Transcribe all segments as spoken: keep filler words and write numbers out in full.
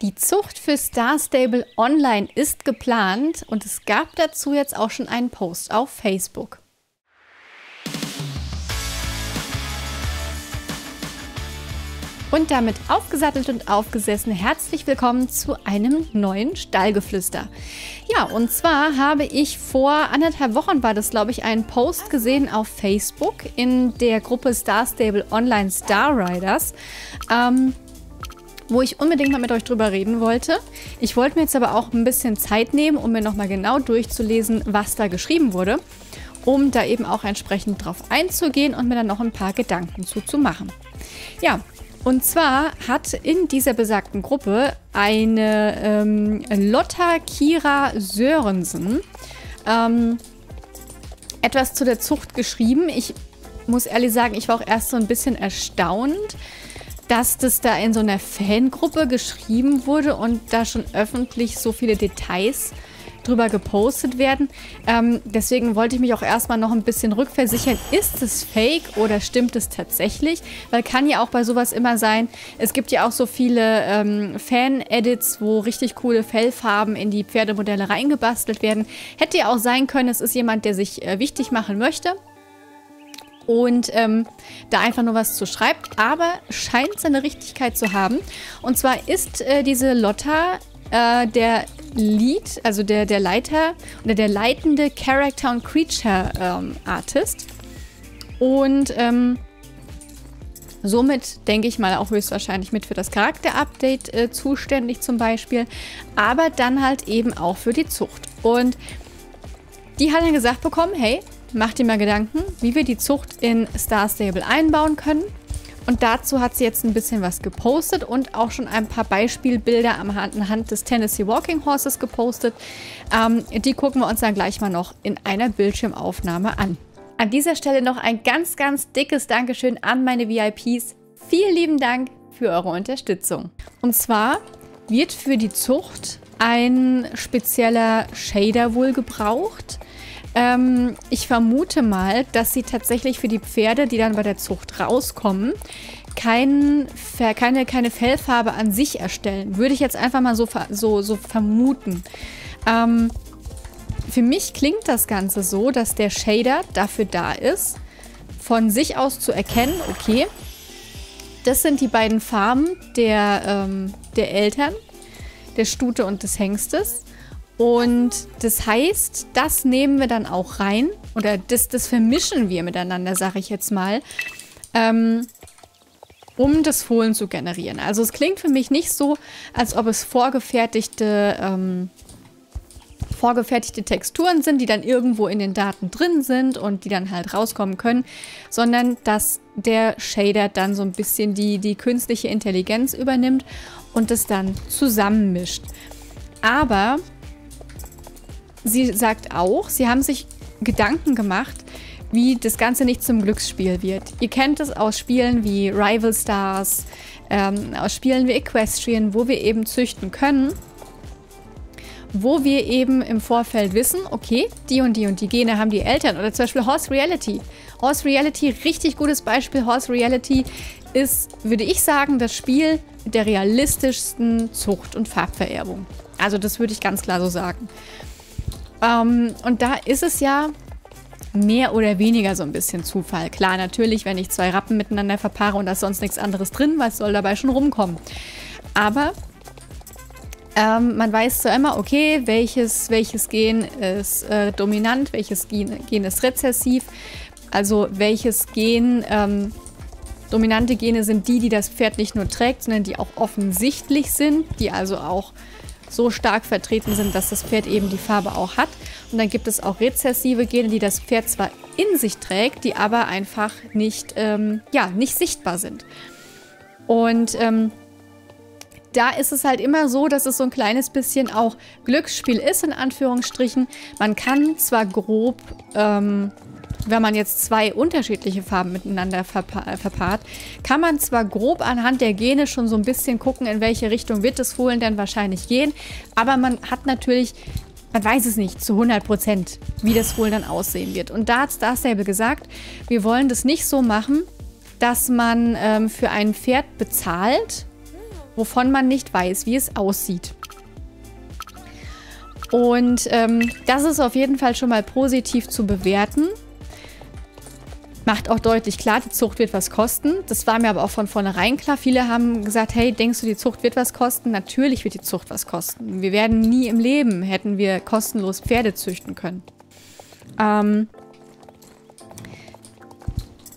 Die Zucht für Star Stable Online ist geplant und es gab dazu jetzt auch schon einen Post auf Facebook. Und damit aufgesattelt und aufgesessen, herzlich willkommen zu einem neuen Stallgeflüster. Ja, und zwar habe ich vor anderthalb Wochen, war das glaube ich, einen Post gesehen auf Facebook in der Gruppe Star Stable Online Star Riders, ähm, wo ich unbedingt mal mit euch drüber reden wollte. Ich wollte mir jetzt aber auch ein bisschen Zeit nehmen, um mir nochmal genau durchzulesen, was da geschrieben wurde, um da eben auch entsprechend drauf einzugehen und mir dann noch ein paar Gedanken zuzumachen. Ja. Und zwar hat in dieser besagten Gruppe eine ähm, Lotta Kira Sörensen ähm, etwas zu der Zucht geschrieben. Ich muss ehrlich sagen, ich war auch erst so ein bisschen erstaunt, dass das da in so einer Fangruppe geschrieben wurde und da schon öffentlich so viele Details drüber gepostet werden. Ähm, deswegen wollte ich mich auch erstmal noch ein bisschen rückversichern, ist es fake oder stimmt es tatsächlich? Weil kann ja auch bei sowas immer sein, es gibt ja auch so viele ähm, Fan-Edits, wo richtig coole Fellfarben in die Pferdemodelle reingebastelt werden. Hätte ja auch sein können, es ist jemand, der sich äh, wichtig machen möchte und ähm, da einfach nur was zu schreibt, aber scheint seine Richtigkeit zu haben. Und zwar ist äh, diese Lotta äh, der Lead, also der, der Leiter oder der leitende Character und Creature ähm, Artist und ähm, somit denke ich mal auch höchstwahrscheinlich mit für das Charakter-Update äh, zuständig zum Beispiel, aber dann halt eben auch für die Zucht. Und die hat dann gesagt bekommen, hey, mach dir mal Gedanken, wie wir die Zucht in Star Stable einbauen können. Und dazu hat sie jetzt ein bisschen was gepostet und auch schon ein paar Beispielbilder anhand des Tennessee Walking Horses gepostet. Ähm, die gucken wir uns dann gleich mal noch in einer Bildschirmaufnahme an. An dieser Stelle noch ein ganz, ganz dickes Dankeschön an meine V I Ps. Vielen lieben Dank für eure Unterstützung. Und zwar wird für die Zucht ein spezieller Shader wohl gebraucht. Ähm, ich vermute mal, dass sie tatsächlich für die Pferde, die dann bei der Zucht rauskommen, kein, keine, keine Fellfarbe an sich erstellen. Würde ich jetzt einfach mal so, so, so vermuten. Ähm, für mich klingt das Ganze so, dass der Shader dafür da ist, von sich aus zu erkennen, okay, das sind die beiden Farben der, ähm, der Eltern, der Stute und des Hengstes. Und das heißt, das nehmen wir dann auch rein oder das, das vermischen wir miteinander, sage ich jetzt mal, ähm, um das Fohlen zu generieren. Also es klingt für mich nicht so, als ob es vorgefertigte, ähm, vorgefertigte Texturen sind, die dann irgendwo in den Daten drin sind und die dann halt rauskommen können, sondern dass der Shader dann so ein bisschen die, die künstliche Intelligenz übernimmt und das dann zusammenmischt. Aber sie sagt auch, sie haben sich Gedanken gemacht, wie das Ganze nicht zum Glücksspiel wird. Ihr kennt es aus Spielen wie Rival Stars, ähm, aus Spielen wie Equestrian, wo wir eben züchten können, wo wir eben im Vorfeld wissen, okay, die und die und die Gene haben die Eltern. Oder zum Beispiel Horse Reality. Horse Reality, richtig gutes Beispiel. Horse Reality ist, würde ich sagen, das Spiel mit der realistischsten Zucht- und Farbvererbung. Also das würde ich ganz klar so sagen. Um, und da ist es ja mehr oder weniger so ein bisschen Zufall. Klar, natürlich, wenn ich zwei Rappen miteinander verpaare und da ist sonst nichts anderes drin, was soll dabei schon rumkommen? Aber ähm, man weiß zwar immer, okay, welches, welches Gen ist äh, dominant, welches Gen, Gen ist rezessiv, also welches Gen, ähm, dominante Gene sind die, die das Pferd nicht nur trägt, sondern die auch offensichtlich sind, die also auch so stark vertreten sind, dass das Pferd eben die Farbe auch hat. Und dann gibt es auch rezessive Gene, die das Pferd zwar in sich trägt, die aber einfach nicht, ähm, ja, nicht sichtbar sind. Und ähm, da ist es halt immer so, dass es so ein kleines bisschen auch Glücksspiel ist, in Anführungsstrichen. Man kann zwar grob, ähm, wenn man jetzt zwei unterschiedliche Farben miteinander verpa verpaart, kann man zwar grob anhand der Gene schon so ein bisschen gucken, in welche Richtung wird das Fohlen denn wahrscheinlich gehen, aber man hat natürlich, man weiß es nicht zu hundert Prozent, wie das Fohlen dann aussehen wird. Und da hat Star Stable gesagt, wir wollen das nicht so machen, dass man ähm, für ein Pferd bezahlt wovon man nicht weiß, wie es aussieht. Und ähm, das ist auf jeden Fall schon mal positiv zu bewerten. Macht auch deutlich klar, die Zucht wird was kosten. Das war mir aber auch von vornherein klar. Viele haben gesagt, hey, denkst du, die Zucht wird was kosten? Natürlich wird die Zucht was kosten. Wir werden nie im Leben, hätten wir kostenlos Pferde züchten können. Ähm,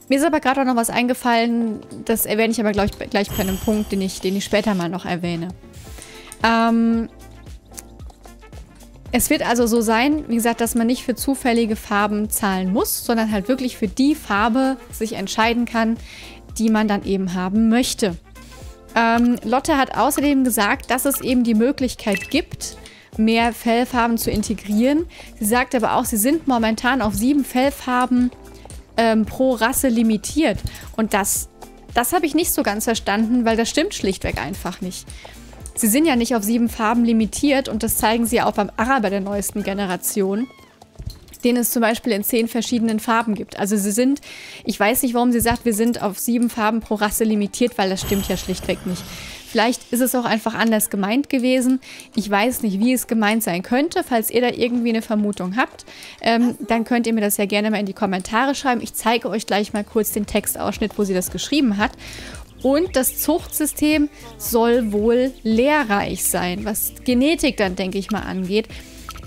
mir ist aber gerade auch noch was eingefallen. Das erwähne ich aber gleich, gleich bei einem Punkt, den ich, den ich später mal noch erwähne. Ähm... Es wird also so sein, wie gesagt, dass man nicht für zufällige Farben zahlen muss, sondern halt wirklich für die Farbe sich entscheiden kann, die man dann eben haben möchte. Ähm, Lotte hat außerdem gesagt, dass es eben die Möglichkeit gibt, mehr Fellfarben zu integrieren. Sie sagt aber auch, sie sind momentan auf sieben Fellfarben ähm, pro Rasse limitiert. Und das, das habe ich nicht so ganz verstanden, weil das stimmt schlichtweg einfach nicht. Sie sind ja nicht auf sieben Farben limitiert und das zeigen sie ja auch beim Araber der neuesten Generation, den es zum Beispiel in zehn verschiedenen Farben gibt. Also sie sind, ich weiß nicht, warum sie sagt, wir sind auf sieben Farben pro Rasse limitiert, weil das stimmt ja schlichtweg nicht. Vielleicht ist es auch einfach anders gemeint gewesen. Ich weiß nicht, wie es gemeint sein könnte. Falls ihr da irgendwie eine Vermutung habt, ähm, dann könnt ihr mir das ja gerne mal in die Kommentare schreiben. Ich zeige euch gleich mal kurz den Textausschnitt, wo sie das geschrieben hat. Und das Zuchtsystem soll wohl lehrreich sein, was Genetik dann, denke ich mal, angeht.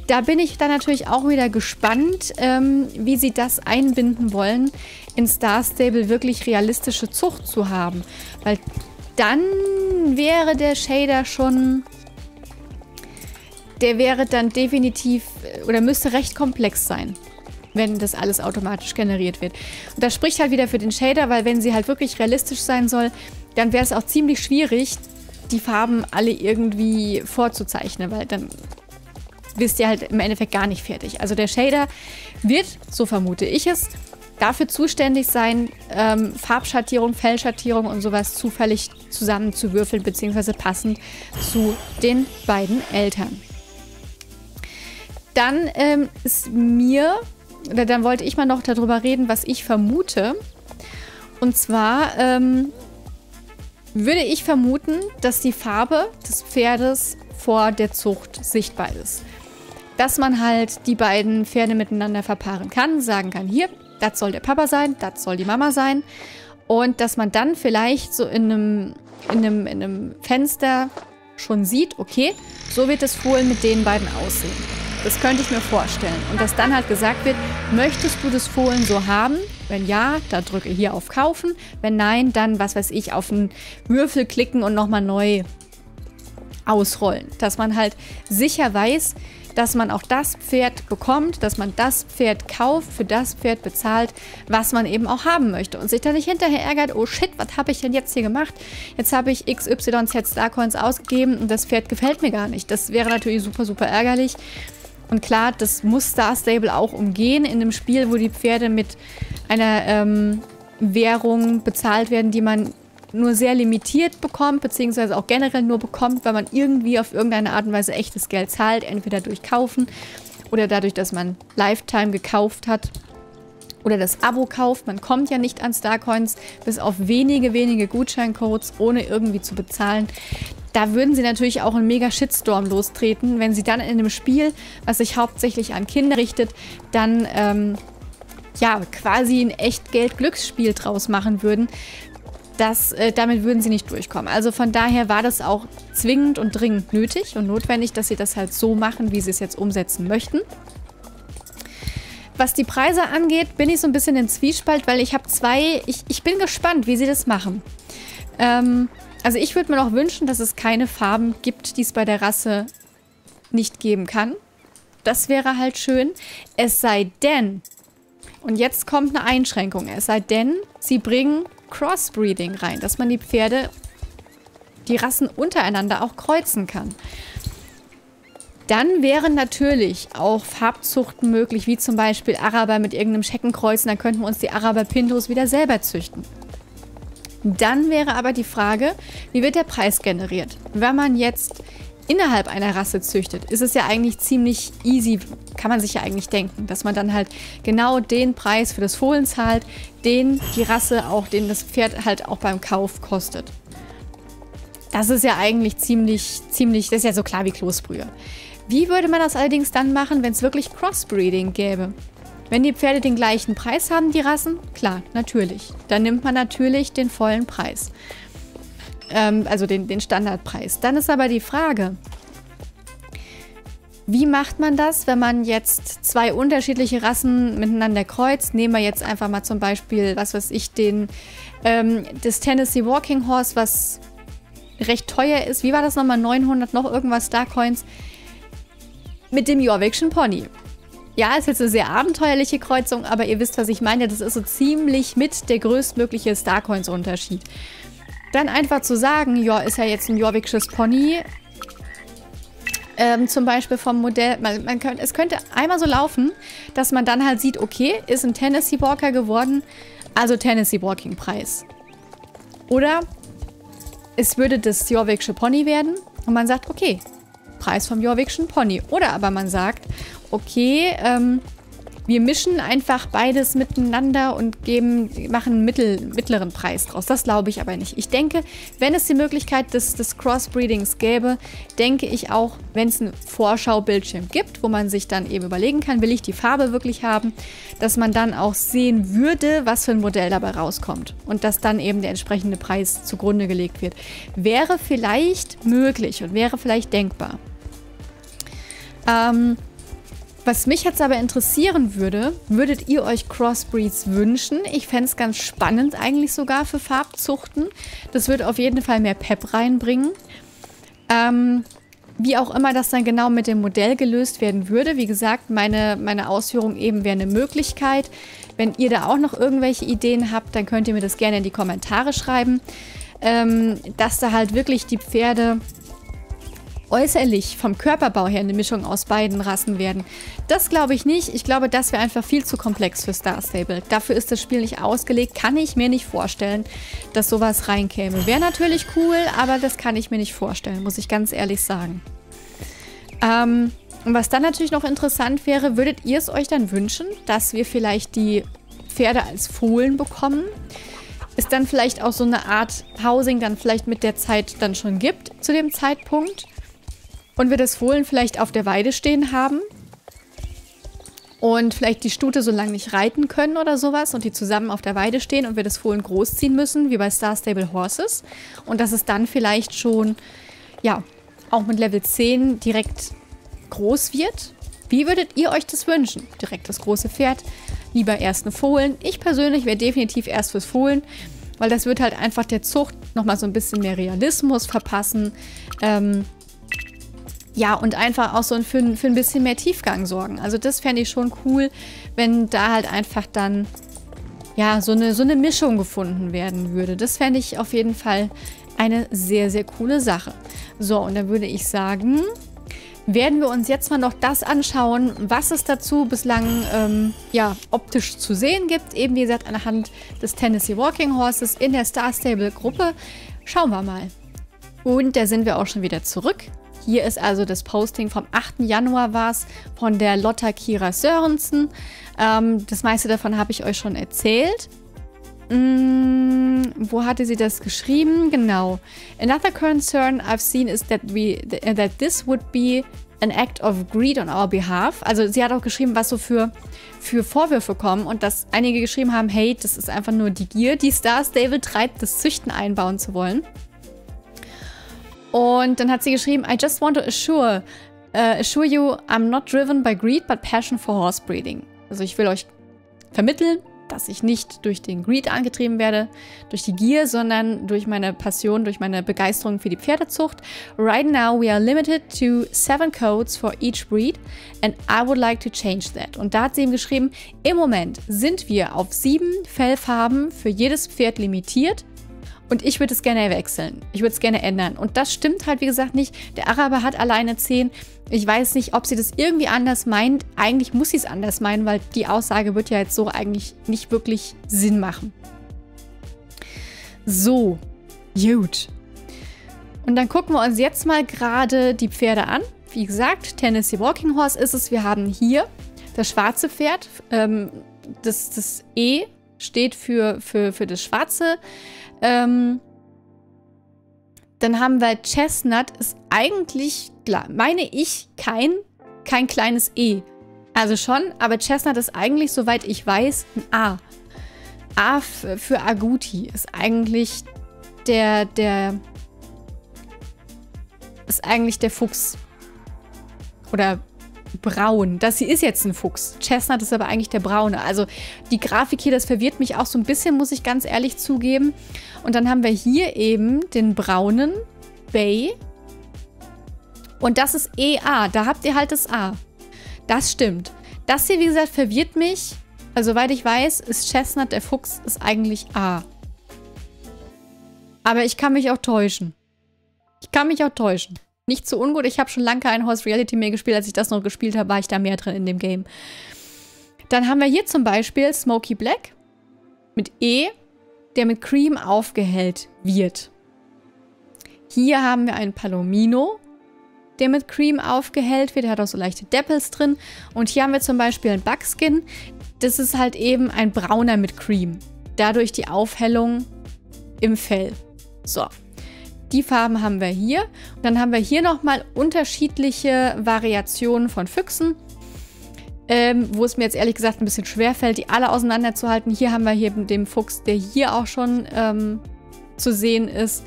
Da bin ich dann natürlich auch wieder gespannt, ähm, wie sie das einbinden wollen, in Star Stable wirklich realistische Zucht zu haben. Weil dann wäre der Shader schon... Der wäre dann definitiv oder müsste recht komplex sein, wenn das alles automatisch generiert wird. Und das spricht halt wieder für den Shader, weil wenn sie halt wirklich realistisch sein soll, dann wäre es auch ziemlich schwierig, die Farben alle irgendwie vorzuzeichnen, weil dann wisst ihr halt im Endeffekt gar nicht fertig. Also der Shader wird, so vermute ich es, dafür zuständig sein, ähm, Farbschattierung, Fellschattierung und sowas zufällig zusammenzuwürfeln, beziehungsweise passend zu den beiden Eltern. Dann ähm, ist mir... Dann wollte ich mal noch darüber reden, was ich vermute. Und zwar ähm, würde ich vermuten, dass die Farbe des Pferdes vor der Zucht sichtbar ist. Dass man halt die beiden Pferde miteinander verpaaren kann, sagen kann, hier, das soll der Papa sein, das soll die Mama sein. Und dass man dann vielleicht so in einem, in einem, in einem Fenster schon sieht, okay, so wird das Fohlen mit den beiden aussehen. Das könnte ich mir vorstellen. Und dass dann halt gesagt wird, möchtest du das Fohlen so haben? Wenn ja, dann drücke hier auf Kaufen. Wenn nein, dann, was weiß ich, auf einen Würfel klicken und nochmal neu ausrollen. Dass man halt sicher weiß, dass man auch das Pferd bekommt, dass man das Pferd kauft, für das Pferd bezahlt, was man eben auch haben möchte. Und sich dann nicht hinterher ärgert, oh shit, was habe ich denn jetzt hier gemacht? Jetzt habe ich X Y Z Starcoins ausgegeben und das Pferd gefällt mir gar nicht. Das wäre natürlich super, super ärgerlich. Und klar, das muss Star Stable auch umgehen in einem Spiel, wo die Pferde mit einer ähm, Währung bezahlt werden, die man nur sehr limitiert bekommt, beziehungsweise auch generell nur bekommt, weil man irgendwie auf irgendeine Art und Weise echtes Geld zahlt, entweder durch Kaufen oder dadurch, dass man Lifetime gekauft hat oder das Abo kauft. Man kommt ja nicht an Starcoins, bis auf wenige, wenige Gutscheincodes, ohne irgendwie zu bezahlen. Da würden sie natürlich auch einen mega Shitstorm lostreten, wenn sie dann in einem Spiel, was sich hauptsächlich an Kinder richtet, dann ähm, ja quasi ein Echtgeld-Glücksspiel draus machen würden. Das, äh, damit würden sie nicht durchkommen. Also von daher war das auch zwingend und dringend nötig und notwendig, dass sie das halt so machen, wie sie es jetzt umsetzen möchten. Was die Preise angeht, bin ich so ein bisschen in Zwiespalt, weil ich habe zwei... Ich, ich bin gespannt, wie sie das machen. Ähm... Also ich würde mir noch wünschen, dass es keine Farben gibt, die es bei der Rasse nicht geben kann. Das wäre halt schön. Es sei denn, und jetzt kommt eine Einschränkung, es sei denn, sie bringen Crossbreeding rein, dass man die Pferde, die Rassen untereinander auch kreuzen kann. Dann wären natürlich auch Farbzuchten möglich, wie zum Beispiel Araber mit irgendeinem Schecken kreuzen, dann könnten wir uns die Araber-Pintos wieder selber züchten. Dann wäre aber die Frage, wie wird der Preis generiert? Wenn man jetzt innerhalb einer Rasse züchtet, ist es ja eigentlich ziemlich easy, kann man sich ja eigentlich denken, dass man dann halt genau den Preis für das Fohlen zahlt, den die Rasse auch, den das Pferd halt auch beim Kauf kostet. Das ist ja eigentlich ziemlich, ziemlich, das ist ja so klar wie Kloßbrühe. Wie würde man das allerdings dann machen, wenn es wirklich Crossbreeding gäbe? Wenn die Pferde den gleichen Preis haben, die Rassen? Klar, natürlich. Dann nimmt man natürlich den vollen Preis. Ähm, also den, den Standardpreis. Dann ist aber die Frage, wie macht man das, wenn man jetzt zwei unterschiedliche Rassen miteinander kreuzt? Nehmen wir jetzt einfach mal zum Beispiel, was weiß ich, den, ähm, das Tennessee Walking Horse, was recht teuer ist. Wie war das nochmal? neunhundert noch irgendwas Starcoins. Mit dem Jorvikschen Pony. Ja, ist jetzt eine sehr abenteuerliche Kreuzung, aber ihr wisst, was ich meine. Das ist so ziemlich mit der größtmögliche Starcoins-Unterschied. Dann einfach zu sagen, ja, ist ja jetzt ein Jorviksches Pony. Ähm, zum Beispiel vom Modell, man, man könnte, es könnte einmal so laufen, dass man dann halt sieht, okay, ist ein Tennessee Walker geworden, also Tennessee Walking Preis. Oder es würde das Jorvik'sche Pony werden und man sagt, okay, Preis vom Jorvik'schen Pony. Oder aber man sagt, okay, ähm, wir mischen einfach beides miteinander und geben, machen einen mittel, mittleren Preis draus. Das glaube ich aber nicht. Ich denke, wenn es die Möglichkeit des, des Crossbreedings gäbe, denke ich auch, wenn es einen Vorschaubildschirm gibt, wo man sich dann eben überlegen kann, will ich die Farbe wirklich haben, dass man dann auch sehen würde, was für ein Modell dabei rauskommt und dass dann eben der entsprechende Preis zugrunde gelegt wird. Wäre vielleicht möglich und wäre vielleicht denkbar. Ähm... Was mich jetzt aber interessieren würde, würdet ihr euch Crossbreeds wünschen? Ich fände es ganz spannend eigentlich sogar für Farbzuchten. Das wird auf jeden Fall mehr Pep reinbringen. Ähm, wie auch immer das dann genau mit dem Modell gelöst werden würde. Wie gesagt, meine, meine Ausführung eben wäre eine Möglichkeit. Wenn ihr da auch noch irgendwelche Ideen habt, dann könnt ihr mir das gerne in die Kommentare schreiben. Ähm, dass da halt wirklich die Pferde äußerlich vom Körperbau her eine Mischung aus beiden Rassen werden. Das glaube ich nicht. Ich glaube, das wäre einfach viel zu komplex für Star Stable. Dafür ist das Spiel nicht ausgelegt. Kann ich mir nicht vorstellen, dass sowas reinkäme. Wäre natürlich cool, aber das kann ich mir nicht vorstellen, muss ich ganz ehrlich sagen. Ähm, und was dann natürlich noch interessant wäre, würdet ihr es euch dann wünschen, dass wir vielleicht die Pferde als Fohlen bekommen? Ist dann vielleicht auch so eine Art Housing dann vielleicht mit der Zeit dann schon gibt, zu dem Zeitpunkt? Und wir das Fohlen vielleicht auf der Weide stehen haben und vielleicht die Stute so lange nicht reiten können oder sowas und die zusammen auf der Weide stehen und wir das Fohlen großziehen müssen, wie bei Star Stable Horses. Und dass es dann vielleicht schon, ja, auch mit Level zehn direkt groß wird. Wie würdet ihr euch das wünschen? Direkt das große Pferd, lieber erst ein Fohlen. Ich persönlich wäre definitiv erst fürs Fohlen. Weil das wird halt einfach der Zucht nochmal so ein bisschen mehr Realismus verpassen. Ähm... Ja, und einfach auch so für, für ein bisschen mehr Tiefgang sorgen. Also das fände ich schon cool, wenn da halt einfach dann, ja, so eine, so eine Mischung gefunden werden würde. Das fände ich auf jeden Fall eine sehr, sehr coole Sache. So, und dann würde ich sagen, werden wir uns jetzt mal noch das anschauen, was es dazu bislang ähm, ja, optisch zu sehen gibt. Eben wie gesagt, anhand des Tennessee Walking Horses in der Star Stable Gruppe. Schauen wir mal. Und da sind wir auch schon wieder zurück. Hier ist also das Posting vom achten Januar war es von der Lotta Kira Sörensen. Ähm, das meiste davon habe ich euch schon erzählt. Mm, wo hatte sie das geschrieben? Genau. Another concern I've seen is that, we, that this would be an act of greed on our behalf. Also sie hat auch geschrieben, was so für, für Vorwürfe kommen und dass einige geschrieben haben, hey, das ist einfach nur die Gier, die Star Stable treibt, das Züchten einbauen zu wollen. Und dann hat sie geschrieben, I just want to assure, uh, assure you, I'm not driven by greed, but passion for horse breeding. Also ich will euch vermitteln, dass ich nicht durch den Greed angetrieben werde, durch die Gier, sondern durch meine Passion, durch meine Begeisterung für die Pferdezucht. Right now we are limited to seven codes for each breed and I would like to change that. Und da hat sie ihm geschrieben, im Moment sind wir auf sieben Fellfarben für jedes Pferd limitiert. Und ich würde es gerne wechseln. Ich würde es gerne ändern. Und das stimmt halt, wie gesagt, nicht. Der Araber hat alleine zehn. Ich weiß nicht, ob sie das irgendwie anders meint. Eigentlich muss sie es anders meinen, weil die Aussage wird ja jetzt so eigentlich nicht wirklich Sinn machen. So, gut. Und dann gucken wir uns jetzt mal gerade die Pferde an. Wie gesagt, Tennessee Walking Horse ist es. Wir haben hier das schwarze Pferd. Ähm, das, das E steht für, für, für das schwarze. Ähm, Dann haben wir Chestnut, ist eigentlich, meine ich, kein, kein kleines E. Also schon, aber Chestnut ist eigentlich, soweit ich weiß, ein A. A für Agouti ist eigentlich der, der, ist eigentlich der Fuchs. Oder braun. Das hier ist jetzt ein Fuchs. Chestnut ist aber eigentlich der braune. Also die Grafik hier, das verwirrt mich auch so ein bisschen, muss ich ganz ehrlich zugeben. Und dann haben wir hier eben den braunen Bay. Und das ist E A. Da habt ihr halt das A. Das stimmt. Das hier, wie gesagt, verwirrt mich. Also soweit ich weiß, ist Chestnut, der Fuchs, ist eigentlich A. Aber ich kann mich auch täuschen. Ich kann mich auch täuschen. Nicht zu ungut, ich habe schon lange kein Horse Reality mehr gespielt. Als ich das noch gespielt habe, war ich da mehr drin in dem Game. Dann haben wir hier zum Beispiel Smoky Black mit E, der mit Cream aufgehellt wird. Hier haben wir einen Palomino, der mit Cream aufgehellt wird. Der hat auch so leichte Deppels drin. Und hier haben wir zum Beispiel einen Buckskin. Das ist halt eben ein brauner mit Cream. Dadurch die Aufhellung im Fell. So. Die Farben haben wir hier. Und dann haben wir hier nochmal unterschiedliche Variationen von Füchsen, ähm, wo es mir jetzt ehrlich gesagt ein bisschen schwerfällt, die alle auseinanderzuhalten. Hier haben wir hier den Fuchs, der hier auch schon ähm, zu sehen ist,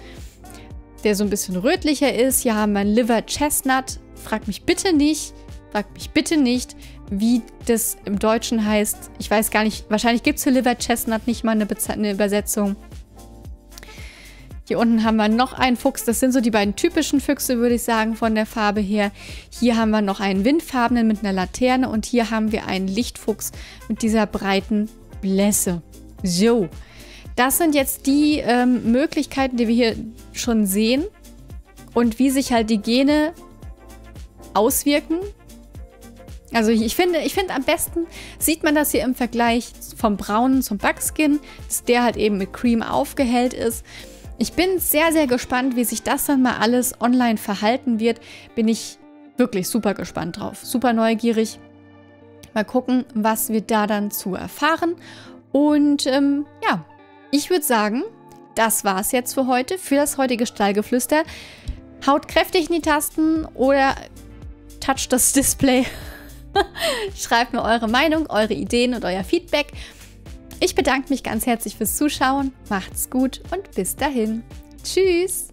der so ein bisschen rötlicher ist. Hier haben wir einen Liver Chestnut. Frag mich bitte nicht, frag mich bitte nicht, wie das im Deutschen heißt. Ich weiß gar nicht, wahrscheinlich gibt es für Liver Chestnut nicht mal eine, Beze- eine Übersetzung. Hier unten haben wir noch einen Fuchs. Das sind so die beiden typischen Füchse, würde ich sagen, von der Farbe her. Hier haben wir noch einen windfarbenen mit einer Laterne. Und hier haben wir einen Lichtfuchs mit dieser breiten Blässe. So, das sind jetzt die ähm, Möglichkeiten, die wir hier schon sehen. Und wie sich halt die Gene auswirken. Also ich finde, ich finde am besten sieht man das hier im Vergleich vom braunen zum Buckskin. Dass der halt eben mit Cream aufgehellt ist. Ich bin sehr, sehr gespannt, wie sich das dann mal alles online verhalten wird. Bin ich wirklich super gespannt drauf. Super neugierig. Mal gucken, was wir da dann zu erfahren. Und ähm, ja, ich würde sagen, das war's jetzt für heute. Für das heutige Stallgeflüster. Haut kräftig in die Tasten oder toucht das Display. Schreibt mir eure Meinung, eure Ideen und euer Feedback. Ich bedanke mich ganz herzlich fürs Zuschauen, macht's gut und bis dahin. Tschüss!